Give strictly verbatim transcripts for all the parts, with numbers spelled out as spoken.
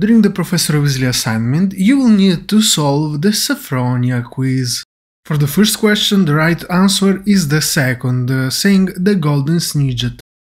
During the Professor Weasley assignment, you will need to solve the Sophronia quiz. For the first question, the right answer is the second, uh, saying the Golden Snitch.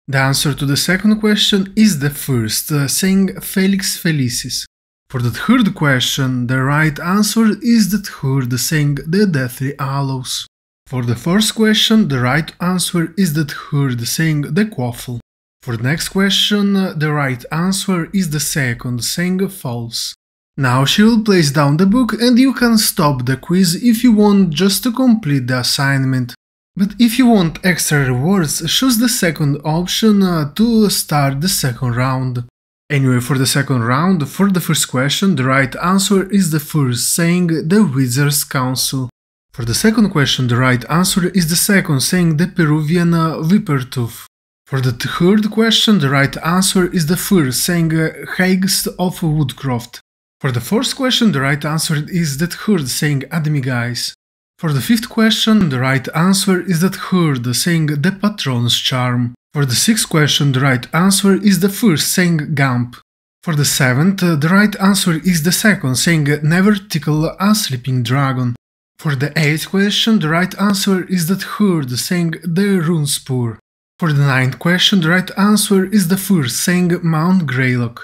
The answer to the second question is the first, uh, saying Felix Felicis. For the third question, the right answer is the third, saying the Deathly Aloes. For the fourth question, the right answer is the third, saying the Quaffle. For the next question, the right answer is the second, saying false. Now she will place down the book and you can stop the quiz if you want just to complete the assignment. But if you want extra rewards, choose the second option to start the second round. Anyway, for the second round, for the first question, the right answer is the first, saying the Wizard's Council. For the second question, the right answer is the second, saying the Peruvian Vipertooth. For the third question, the right answer is the first, saying Hags of Woodcroft. For the fourth question, the right answer is the third, saying Admigais. For the fifth question, the right answer is the third, saying the Patron's Charm. For the sixth question, the right answer is the first, saying Gamp. For the seventh, the right answer is the second, saying Never Tickle a Sleeping Dragon. For the eighth question, the right answer is the third, saying the Runespoor. For the ninth question, the right answer is the first, saying Mount Greylock.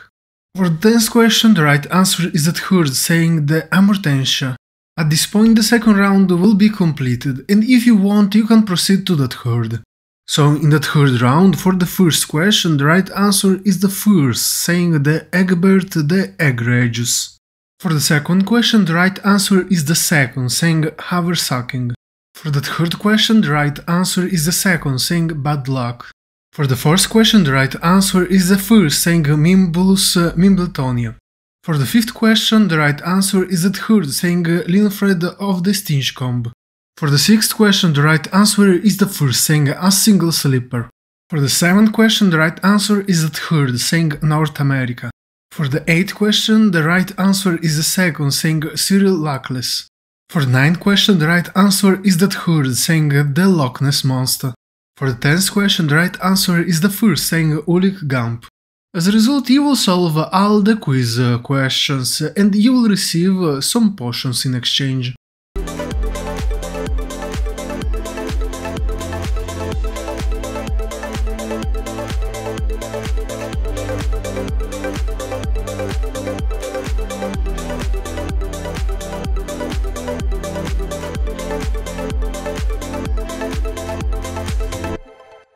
For the tenth question, the right answer is the third, saying the Amortensia. At this point, the second round will be completed, and if you want, you can proceed to the third. So, in the third round, for the first question, the right answer is the first, saying the Egbert the Eggregius. For the second question, the right answer is the second, saying Haversacking. For the third question, the right answer is the second, saying Bad Luck. For the fourth question, the right answer is the first, saying Mimbulus Mimbletonia. For the fifth question, the right answer is the third, saying Linfred of the Stinchcombe. For the sixth question, the right answer is the first, saying a Single Slipper. For the seventh question, the right answer is the third, saying North America. For the eighth question, the right answer is the second, saying Cyril Luckless. For the ninth question, the right answer is the third, saying the Loch Ness Monster. For the tenth question, the right answer is the first, saying Ulik Gump. As a result, you will solve all the quiz questions, and you will receive some potions in exchange.